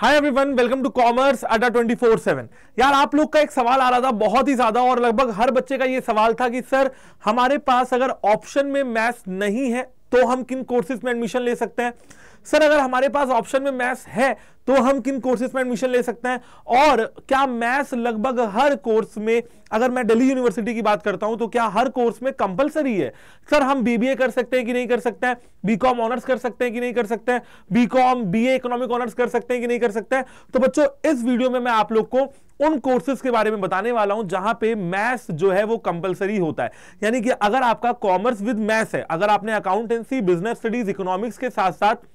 Hi everyone, welcome to commerce Adda 247। यार आप लोग का एक सवाल आ रहा था बहुत ही ज़्यादा, और लगभग हर बच्चे का ये सवाल था कि सर हमारे पास अगर ऑप्शन में मैथ्स नहीं है तो हम किन कोर्सेज में एडमिशन ले सकते हैं। सर अगर हमारे पास ऑप्शन में मैथ्स है तो हम किन कोर्सेज में एडमिशन ले सकते हैं, और क्या मैथ्स लगभग हर कोर्स में, अगर मैं दिल्ली यूनिवर्सिटी की बात करता हूं तो क्या हर कोर्स में कंपलसरी है। सर हम बीबीए कर सकते हैं कि नहीं कर सकते हैं, बीकॉम ऑनर्स कर सकते हैं कि नहीं कर सकते हैं, बीकॉम बीए इकोनॉमिक ऑनर्स कर सकते हैं कि नहीं कर सकते हैं। तो बच्चों इस वीडियो में मैं आप लोग को उन कोर्सेज के बारे में बताने वाला हूं जहां पे मैथ्स जो है वो कंपलसरी होता है, यानी कि अगर आपका कॉमर्स विद मैथ्स है, अगर आपने अकाउंटेंसी, बिजनेस स्टडीज, इकोनॉमिक्स के साथ साथ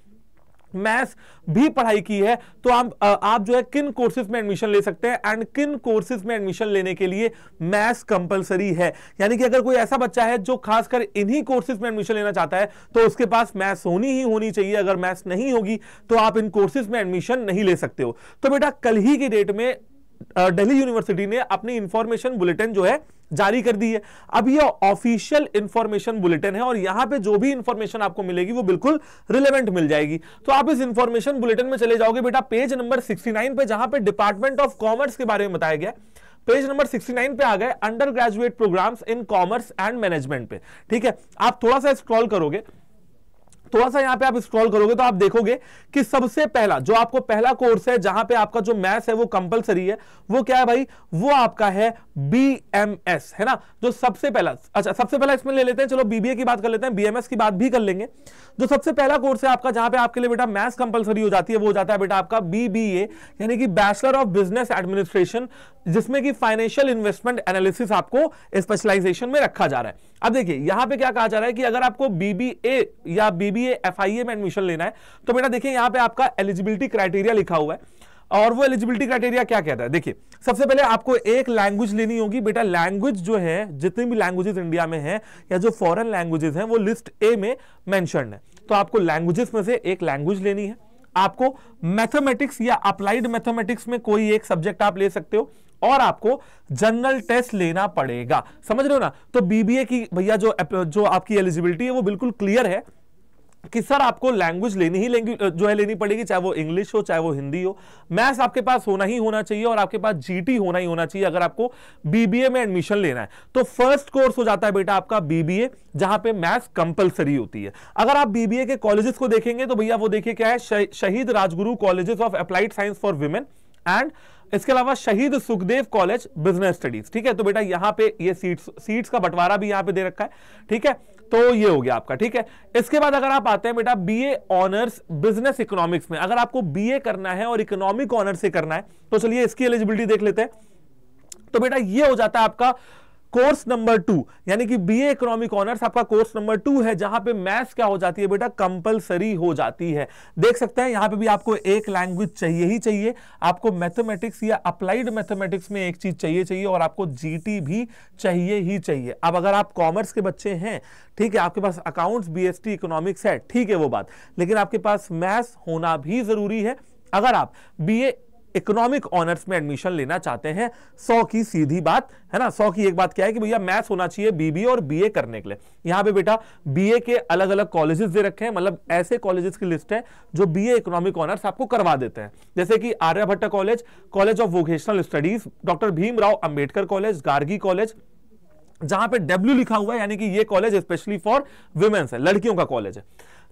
मैथ्स भी पढ़ाई की है तो आप जो है किन कोर्सेज में एडमिशन ले सकते हैं एंड किन कोर्सेज में एडमिशन लेने के लिए मैथ्स कंपलसरी है। यानी कि अगर कोई ऐसा बच्चा है जो खासकर इन्हीं कोर्सेज में एडमिशन लेना चाहता है तो उसके पास मैथ्स होनी चाहिए। अगर मैथ्स नहीं होगी तो आप इन कोर्सेज में एडमिशन नहीं ले सकते हो। तो बेटा कल ही की डेट में दिल्ली यूनिवर्सिटी ने अपनी इंफॉर्मेशन बुलेटिन जो है जारी कर दी है। अब ये ऑफिशियल इंफॉर्मेशन बुलेटिन है और यहां पे जो भी इंफॉर्मेशन आपको मिलेगी वो बिल्कुल रिलेवेंट मिल जाएगी। तो आप इस इंफॉर्मेशन बुलेटिन में चले जाओगे बेटा पेज नंबर 69 पे, जहां पे डिपार्टमेंट ऑफ कॉमर्स के बारे में बताया गया। पेज नंबर 69 पे आ गए undergraduate programmes in commerce and management पे। ठीक है, आप थोड़ा सा स्क्रॉल करोगे, थोड़ा सा यहां पे आप स्क्रॉल करोगे तो आप देखोगे कि सबसे पहला जो आपको पहला कोर्स है जहां पे आपका जो मैथ्स है वो कंपलसरी है वो क्या है भाई, वो आपका है बीएमएस, है ना, जो सबसे पहला। अच्छा सबसे पहला इसमें ले लेते हैं, चलो बीबीए की बात कर लेते हैं, बीएमएस की बात भी कर लेंगे। जो सबसे पहला कोर्स है आपका जहां पे आपके लिए बेटा मैथ्स कंपलसरी हो जाती है वो हो जाता है बेटा आपका बीबीए, यानी कि बैचलर ऑफ बिजनेस एडमिनिस्ट्रेशन, जिसमें कि फाइनेंशियल इन्वेस्टमेंट एनालिसिस आपको स्पेशलाइजेशन में रखा जा रहा है। अब देखिए यहां पे क्या कहा जा रहा है कि अगर आपको बीबीए या बीबीए एफआईए में एडमिशन लेना है तो बेटा देखिए यहां पे आपका एलिजिबिलिटी क्राइटेरिया लिखा हुआ है, और वो एलिजिबिलिटी क्राइटेरिया क्या कहता है। देखिए सबसे पहले आपको एक लैंग्वेज लेनी होगी बेटा, लैंग्वेज जो है जितनी भी लैंग्वेजेस इंडिया में है या जो फॉरेन लैंग्वेजेस हैं वो लिस्ट ए में मेंशन है, तो आपको लैंग्वेजेस में से एक लैंग्वेज लेनी है। आपको मैथमेटिक्स या अप्लाइड मैथमेटिक्स में कोई एक सब्जेक्ट आप ले सकते हो, और आपको जनरल टेस्ट लेना पड़ेगा, समझ रहे हो ना। तो बीबीए की भैया जो आपकी एलिजिबिलिटी है वो बिल्कुल क्लियर है कि सर आपको लैंग्वेज लेनी पड़ेगी, चाहे वो इंग्लिश हो चाहे वो हिंदी हो। मैथ्स आपके पास होना ही होना चाहिए और आपके पास जीटी होना ही होना चाहिए अगर आपको बीबीए में एडमिशन लेना है। तो फर्स्ट कोर्स हो जाता है बेटा आपका बीबीए जहां पे मैथ्स कंपलसरी होती है। अगर आप बीबीए के कॉलेजेस को देखेंगे तो भैया वो देखिए क्या है, Shaheed Rajguru college of applied science for women and इसके अलावा शहीद सुखदेव कॉलेज बिजनेस स्टडीज। ठीक है, तो बेटा यहाँ पे ये सीट्स का बंटवारा भी यहाँ पे दे रखा है। ठीक है, तो ये हो गया आपका। ठीक है, इसके बाद अगर आप आते हैं बेटा बीए ऑनर्स बिजनेस इकोनॉमिक्स में, अगर आपको बीए करना है और इकोनॉमिक ऑनर्स से करना है तो चलिए इसकी एलिजिबिलिटी देख लेते हैं। तो बेटा ये हो जाता है आपका कोर्स नंबर 2, यानी कि बीए इकोनॉमिक ऑनर्स आपका कोर्स नंबर 2 है जहां पे मैथ्स क्या हो जाती है बेटा, कंपलसरी हो जाती है। देख सकते हैं यहां पे भी आपको एक लैंग्वेज चाहिए ही चाहिए, आपको मैथमेटिक्स या अप्लाइड मैथमेटिक्स में एक चीज चाहिए और आपको जीटी भी चाहिए ही चाहिए। अब अगर आप कॉमर्स के बच्चे हैं, ठीक है, आपके पास अकाउंट्स, बीएसटी, इकोनॉमिक्स है, ठीक है वो बात, लेकिन आपके पास मैथ्स होना भी जरूरी है अगर आप बीए इकोनॉमिक ऑनर्स में एडमिशन लेना चाहते हैं। 100 की सीधी बात है ना, 100 की एक बात क्या है कि भैया मैथ्स होना चाहिए बीबीए और बीए करने के लिए। यहाँ पे बेटा बीए के अलग अलग कॉलेजेस दे रखे हैं, मतलब ऐसे कॉलेजेस की लिस्ट है जो बीए इकोनॉमिक ऑनर्स आपको करवा देते हैं, जैसे कि Aryabhatta college, college of vocational studies, doctor Bhimrao Ambedkar college, Gargi college, जहां पे डब्ल्यू लिखा हुआ है यानी कि ये कॉलेज स्पेशली फॉर वुमेन्स है, लड़कियों का कॉलेज है,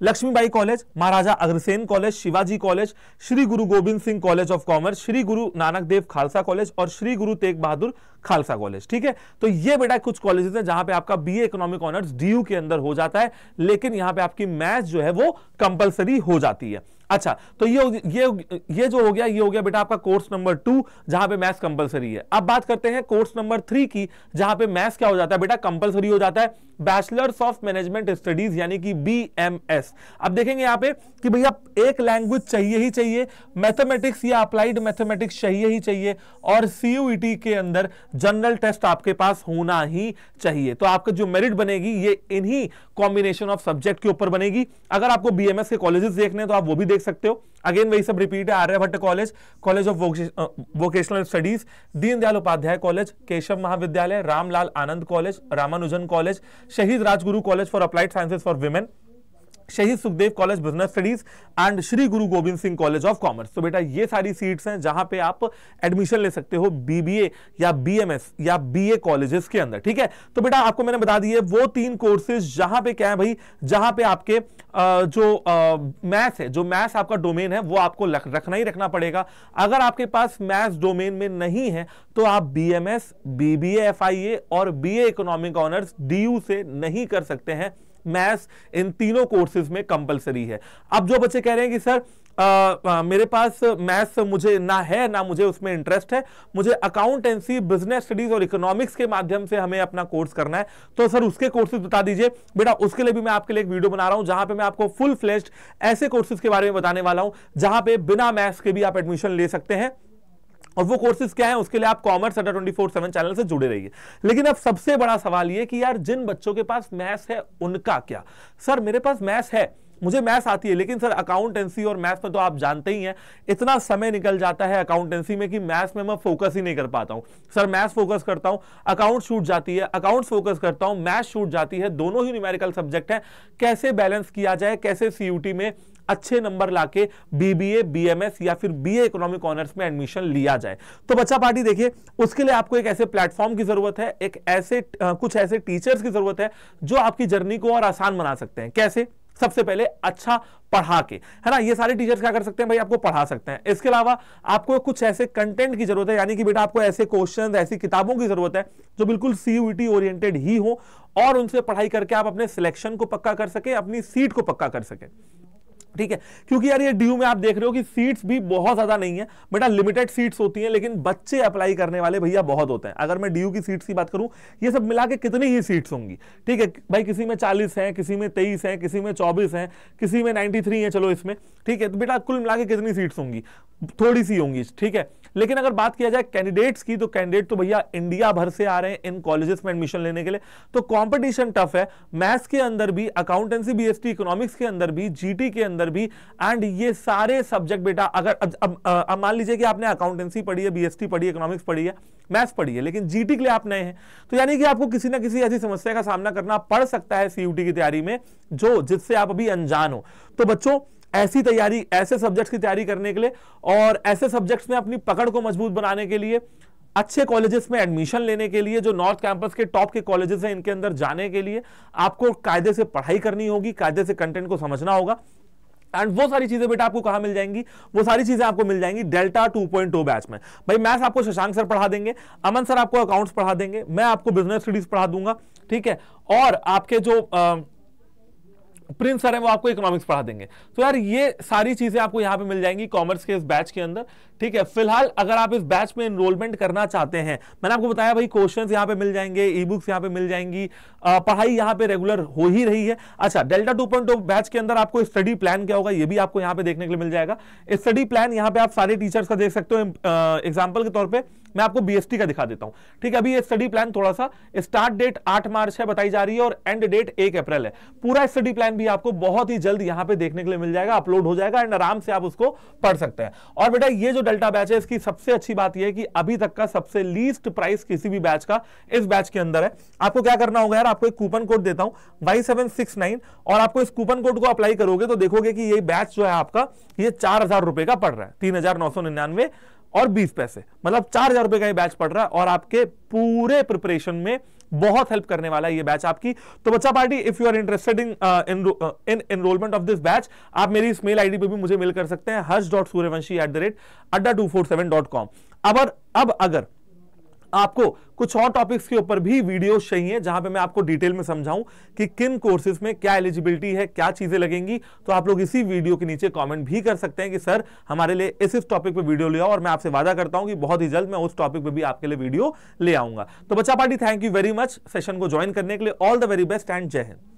Laxmibai college, Maharaja Agrasen college, Shivaji college, Shri Guru Gobind Singh college of commerce, Shri Guru Nanak Dev Khalsa college और श्री गुरु तेग बहादुर खालसा कॉलेज। ठीक है, तो ये बेटा कुछ कॉलेजेस हैं जहां पे आपका बीए इकोनॉमिक ऑनर्स डीयू के अंदर हो जाता है, लेकिन यहाँ पे आपकी मैथ्स जो है वो कंपलसरी हो जाती है। अच्छा, तो ये जो हो गया, ये हो गया बेटा आपका कोर्स नंबर 2 जहां पे मैथ्स कंपलसरी है। अब बात करते हैं कोर्स नंबर 3 की, जहां पे मैथ्स क्या हो जाता है बेटा, कंपलसरी हो जाता है, बैचलर्स ऑफ मैनेजमेंट स्टडीज यानी कि बीएमएस। अब देखेंगे यहाँ पे कि भैया एक लैंग्वेज चाहिए ही चाहिए, मैथमेटिक्स या अप्लाइड मैथमेटिक्स चाहिए ही चाहिए, और सीयूईटी के अंदर जनरल टेस्ट आपके पास होना ही चाहिए। तो आपका जो मेरिट बनेगी ये इन्हीं कॉम्बिनेशन ऑफ सब्जेक्ट के ऊपर बनेगी। अगर आपको बीएमएस के कॉलेजेस देखने हैं तो आप वो भी देख सकते हो। अगेन वही सब रिपीट है, Aryabhatta college, college of vocational studies, Deendayal Upadhyaya college, Keshav Mahavidyalaya, Ramlal Anand college, Ramanujan college, Shaheed Rajguru college for applied sciences for women, Shaheed Sukhdev college business studies and Shri Guru Gobind Singh college of commerce. तो बेटा ये सारी सीट्स हैं जहां पे आप एडमिशन ले सकते हो बीबीए या बीएमएस या बीए कॉलेजेस के अंदर, ठीक है। तो बेटा आपको मैंने बता दिए वो तीन कोर्सेज जहां पे क्या है भाई, जहां पे आपके जो मैथ्स है, जो मैथ्स आपका डोमेन है वो आपको रखना ही रखना पड़ेगा। अगर आपके पास मैथ्स डोमेन में नहीं है तो आप बीएमएस, बीबीए एफआईए और बीए इकोनॉमिक ऑनर्स डीयू से नहीं कर सकते हैं। मैथ्स इन तीनों कोर्सेज में कंपलसरी है। अब जो बच्चे कह रहे हैं कि सर मेरे पास मैथ्स मुझे ना है, ना मुझे उसमें इंटरेस्ट है, मुझे अकाउंटेंसी, बिजनेस स्टडीज और इकोनॉमिक्स के माध्यम से हमें अपना कोर्स करना है, तो सर उसके कोर्सेज बता दीजिए। बेटा उसके लिए भी मैं आपके लिए एक वीडियो बना रहा हूं जहां पे मैं आपको फुल फ्लेश्ड ऐसे कोर्सेज के बारे में बताने वाला हूं जहां पे बिना मैथ्स के भी आप एडमिशन ले सकते हैं। और वो कोर्सेज क्या है उसके लिए आप कॉमर्स अड्डा 24/7 चैनल से जुड़े रहिए। लेकिन अब सबसे बड़ा सवाल ये कि यार जिन बच्चों के पास मैथ्स है उनका क्या? सर मेरे पास मैथ्स है, मुझे मैथ्स आती है, लेकिन सर अकाउंटेंसी और मैथ्स में तो आप जानते ही हैं इतना समय निकल जाता है अकाउंटेंसी में कि मैथ्स में मैं फोकस ही नहीं कर पाता हूँ। सर मैथ्स फोकस करता हूँ, अकाउंट छूट जाती है, अकाउंट्स फोकस करता हूँ, मैथ्स छूट जाती है, दोनों ही न्यूमेरिकल सब्जेक्ट हैं। कैसे बैलेंस किया जाए, कैसे सीयूटी में अच्छे नंबर लाके बीबीए, बीएमएस या फिर बीए इकोनॉमिक ऑनर्स में एडमिशन लिया जाए? तो बच्चा पार्टी देखिए उसके लिए आपको एक ऐसे प्लेटफॉर्म की जरूरत है, एक ऐसे कुछ ऐसे टीचर्स की जरूरत है जो आपकी जर्नी को और आसान बना सकते हैं। कैसे? सबसे पहले अच्छा पढ़ा के, है ना। ये सारे टीचर्स क्या कर सकते हैं भाई, आपको पढ़ा सकते हैं। इसके अलावा आपको कुछ ऐसे कंटेंट की जरूरत है, यानी कि बेटा आपको ऐसे क्वेश्चंस, ऐसी किताबों की जरूरत है जो बिल्कुल सीयूईटी ओरिएंटेड ही हो और उनसे पढ़ाई करके आप अपने सिलेक्शन को पक्का कर सके, अपनी सीट को पक्का कर सके, ठीक है। क्योंकि यार ये डीयू में आप देख रहे हो कि सीट्स भी बहुत ज्यादा नहीं है, बेटा लिमिटेड सीट्स होती हैं, लेकिन बच्चे अप्लाई करने वाले भैया बहुत होते हैं। अगर मैं डीयू की सीट्स की बात करूं, ये सब मिला के कितनी ही सीट्स होंगी, ठीक है भाई। किसी में 40 हैं, किसी में 23 हैं, किसी में 24 हैं, किसी में 93 है, चलो इसमें, ठीक है। तो बेटा कुल मिला के कितनी सीट्स होंगी? थोड़ी सी होंगी, ठीक है। लेकिन अगर बात किया जाए कैंडिडेट्स की, तो कैंडिडेट तो भैया इंडिया भर से आ रहे हैं इन कॉलेजेस में एडमिशन लेने के लिए, तो कॉम्पिटिशन टफ है। मैथ्स के अंदर भी, अकाउंटेंसी, बीएसटी, इकोनॉमिक्स के अंदर भी, जीटी के अंदर भी, एंड ये सारे सब्जेक्ट बेटा अगर अब मान लीजिए कि आपने अकाउंटेंसी पढ़ी है, बीएसटी पढ़ी है, इकोनॉमिक्स पढ़ी है, मैथ्स पढ़ी है, लेकिन जीटी के लिए आप नए हैं, तो यानी कि आपको किसी ना किसी ऐसी समस्या का सामना करना पड़ सकता है सीयूटी की तैयारी में जो जिससे आप अभी अनजान हो। तो बच्चों ऐसी तैयारी, ऐसे सब्जेक्ट्स की तैयारी करने के लिए और ऐसे सब्जेक्ट्स में अपनी पकड़ को मजबूत बनाने के लिए, अच्छे कॉलेजेस में एडमिशन लेने के लिए, जो नॉर्थ कैंपस के टॉप के कॉलेजेस हैं इनके अंदर जाने के लिए आपको कायदे से पढ़ाई करनी होगी, कायदे से कंटेंट को समझना होगा। एंड वो सारी चीजें बेटा आपको कहाँ मिल जाएंगी? वो सारी चीजें आपको मिल जाएंगी डेल्टा 2.0 बैच में। भाई मैथ्स आपको शशांक सर पढ़ा देंगे, अमन सर आपको अकाउंट्स पढ़ा देंगे, मैं आपको बिजनेस स्टडीज पढ़ा दूंगा, ठीक है। और आपके जो प्रिंस सर हैं वो आपको इकोनॉमिक्स पढ़ा देंगे। तो यार ये सारी चीजें आपको यहाँ पे मिल जाएंगी कॉमर्स के इस बैच के अंदर, ठीक है। फिलहाल अगर आप इस बैच में एनरोलमेंट करना चाहते हैं, मैंने आपको बताया भाई क्वेश्चंस यहाँ पे मिल जाएंगे, ई बुक्स यहाँ पे मिल जाएंगी, पढ़ाई यहाँ पे रेगुलर हो ही रही है। अच्छा डेल्टा 2.0 बैच के अंदर आपको स्टडी प्लान क्या होगा ये भी आपको यहाँ पे देखने के लिए मिल जाएगा। स्टडी प्लान यहाँ पे आप सारे टीचर्स का देख सकते हो। एग्जाम्पल के तौर पर मैं आपको बीएसटी का दिखा देता हूँ, ठीक है। अभी ये स्टडी प्लान थोड़ा सा, स्टार्ट डेट 8 मार्च है बताई जा रही है और एंड डेट 1 अप्रैल है। पूरा स्टडी प्लान भी आपको बहुत ही जल्द यहाँ पे देखने के लिए मिल जाएगा, अपलोड हो जाएगा एंड आराम से आप उसको पढ़ सकते हैं। और बेटा ये जो डेल्टा बैच है इसकी सबसे अच्छी बात यह है कि अभी तक का सबसे लीस्ट प्राइस किसी भी बैच का इस बैच के अंदर है। आपको क्या करना होगा यार, आपको एक कूपन कोड देता हूं Y769 और आपको इस कूपन कोड को अप्लाई करोगे तो देखोगे कि ये बैच जो है आपका ये 4,000 रुपए का पड़ रहा है, 3,999 और 20 पैसे, मतलब 4,000 रुपए का ये बैच पड़ रहा है और आपके पूरे प्रिपरेशन में बहुत हेल्प करने वाला है ये बैच आपकी। तो बच्चा party if you are interested in enrolment of this batch, आप मेरी इस मेल आईडी पे भी मुझे मेल कर सकते हैं harsh.suryavanshi@adda247.com। अब अगर आपको कुछ और टॉपिक्स के ऊपर भी वीडियो चाहिए जहां पे मैं आपको डिटेल में समझाऊं कि किन कोर्सेज में क्या एलिजिबिलिटी है, क्या चीजें लगेंगी, तो आप लोग इसी वीडियो के नीचे कमेंट भी कर सकते हैं कि सर हमारे लिए इस टॉपिक पे वीडियो ले आओ, और मैं आपसे वादा करता हूं कि बहुत ही जल्द मैं उस टॉपिक पे भी आपके लिए वीडियो ले आऊंगा। तो बच्चा party thank you very much session को ज्वाइन करने के लिए, all the very best and जय हिंद।